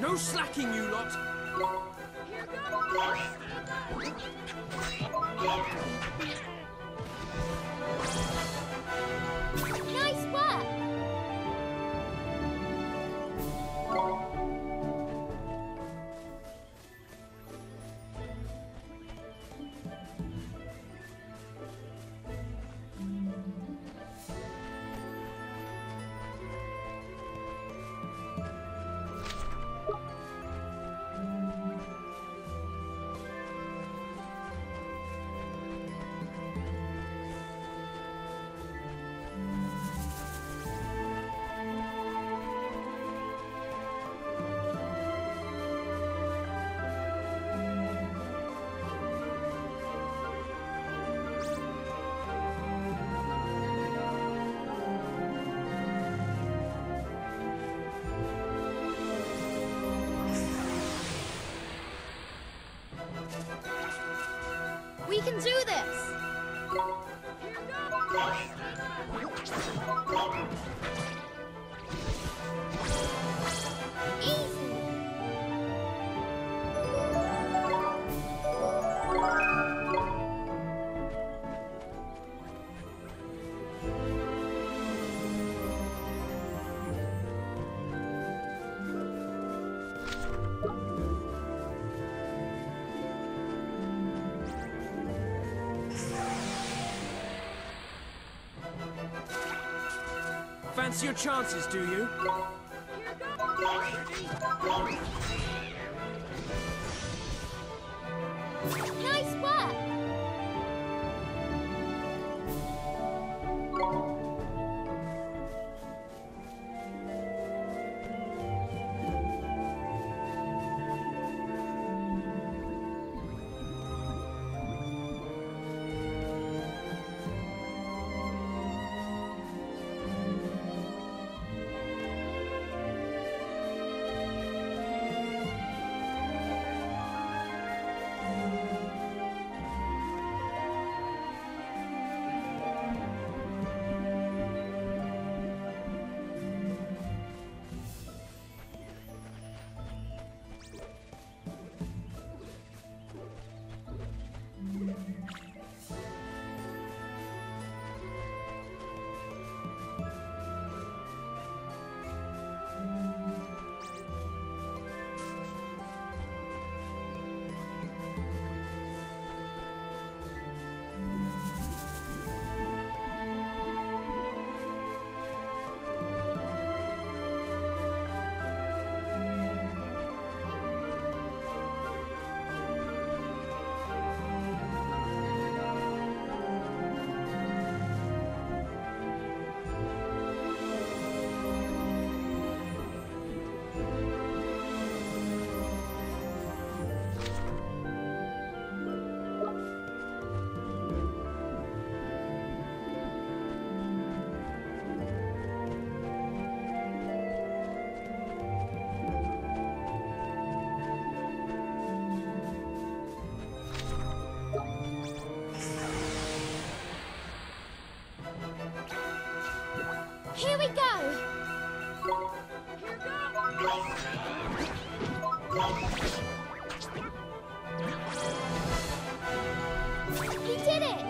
No slacking, you lot! Here goes! Nice work! We can do this! Easy! Fancy your chances, do you? Nice work! Here we go! Here goes! He did it!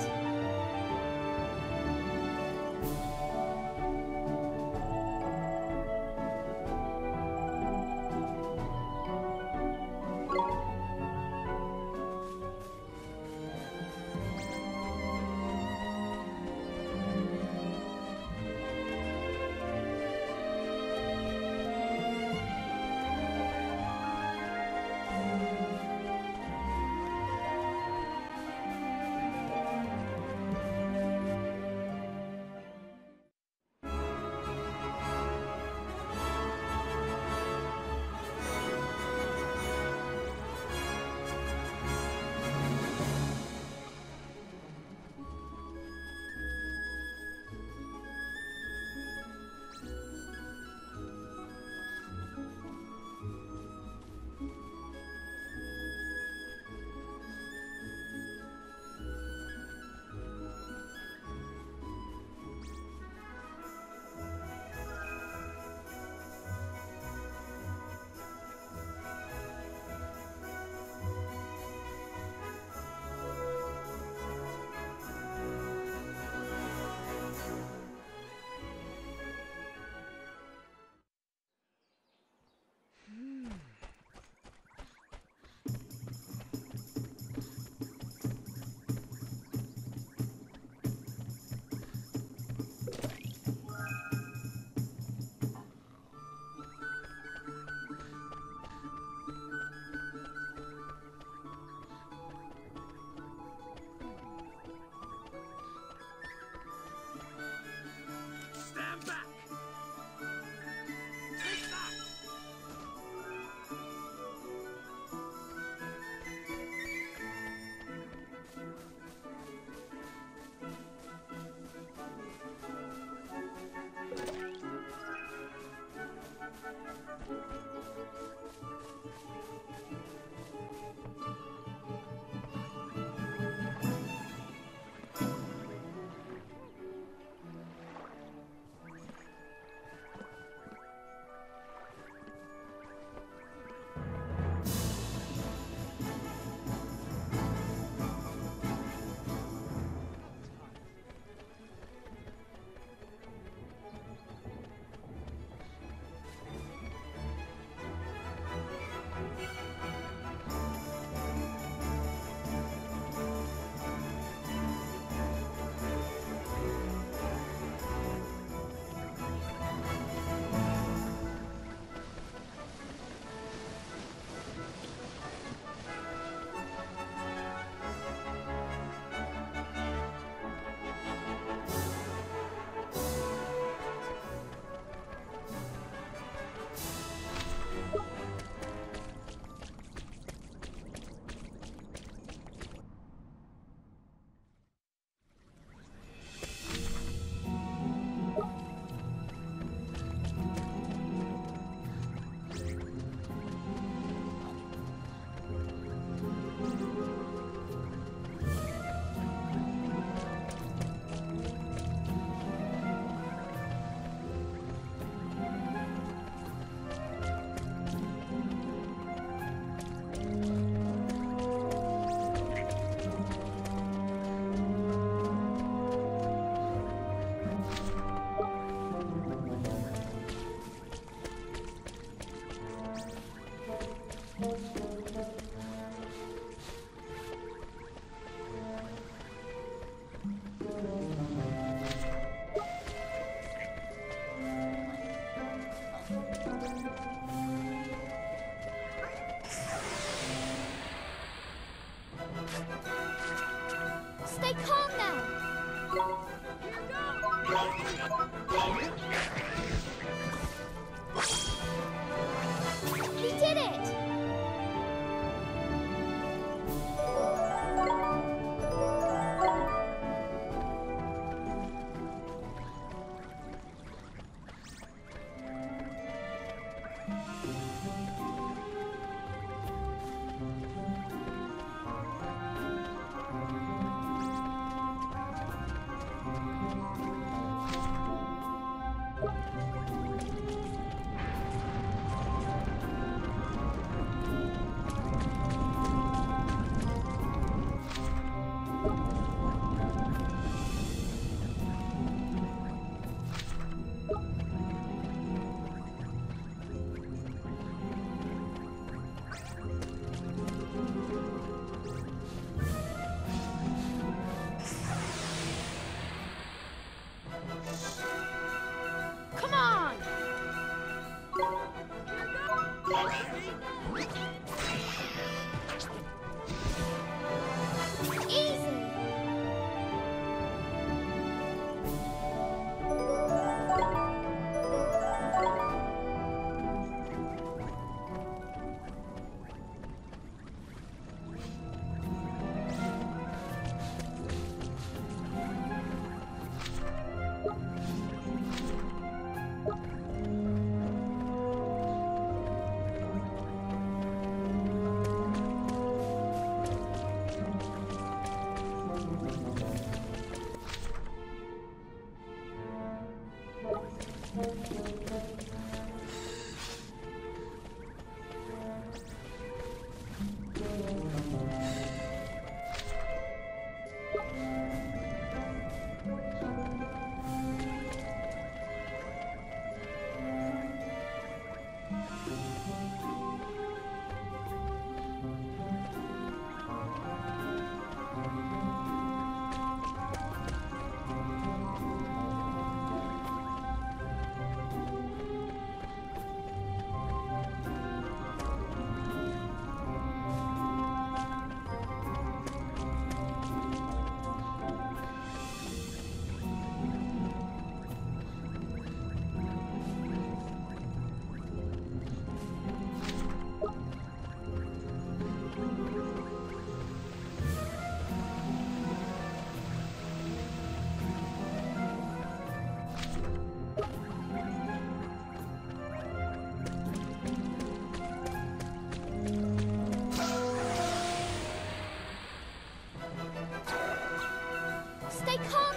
Stay calm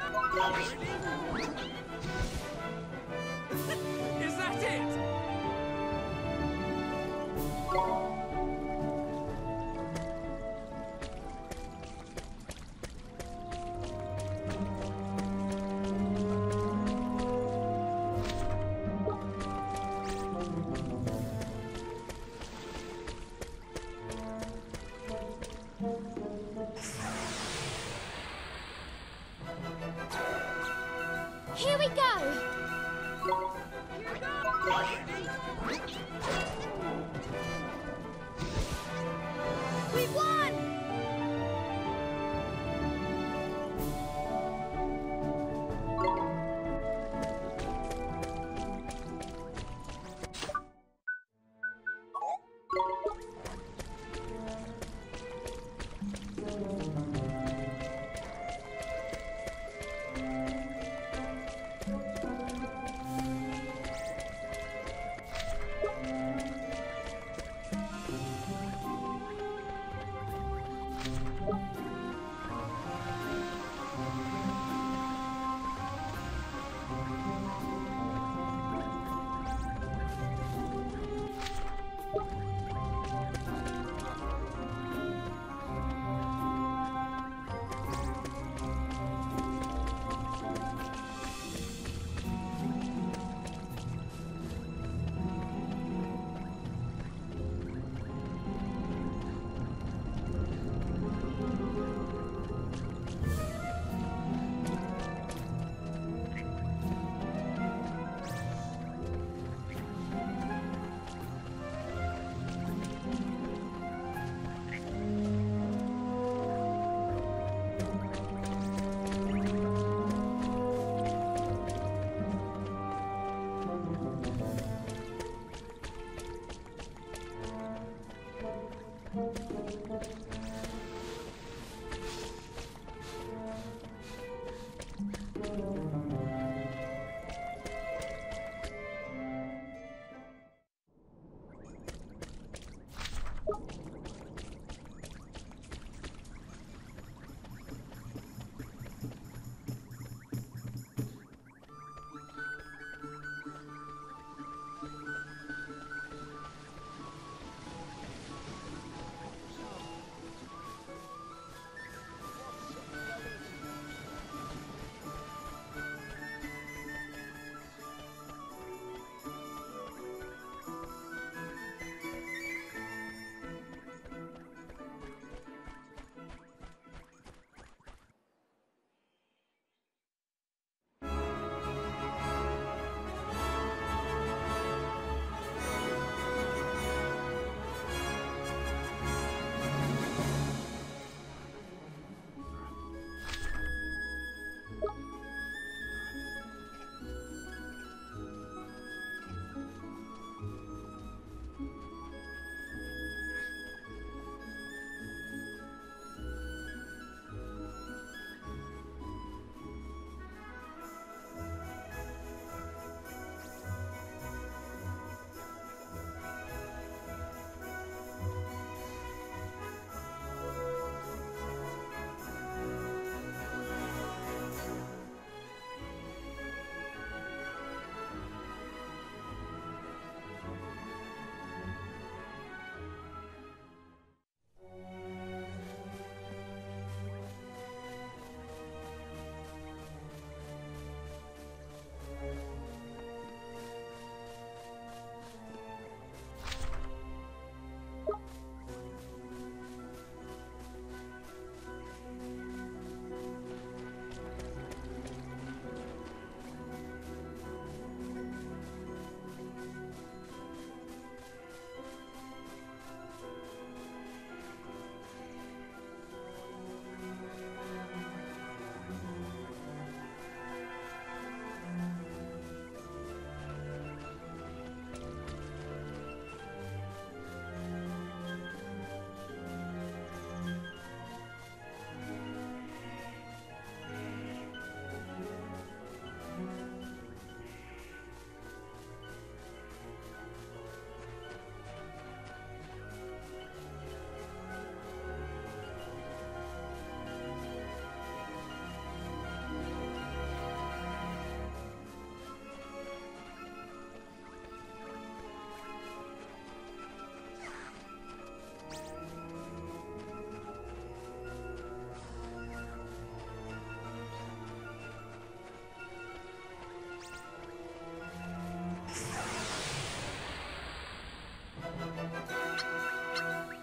now! We did it! Is that it? Here we go! We won!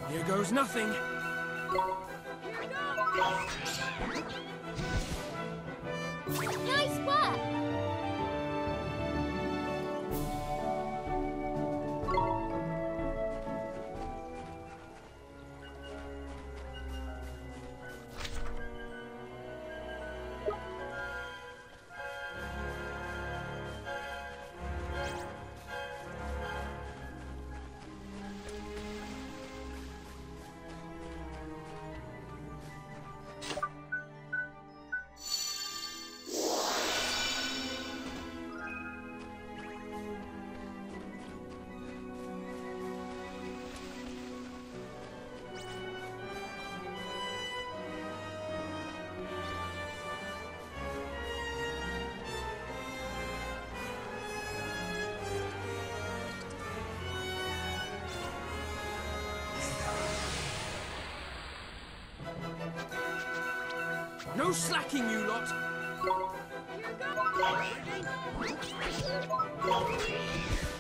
Here goes nothing. Here we go. Nice work. No slacking, you lot! Here we go.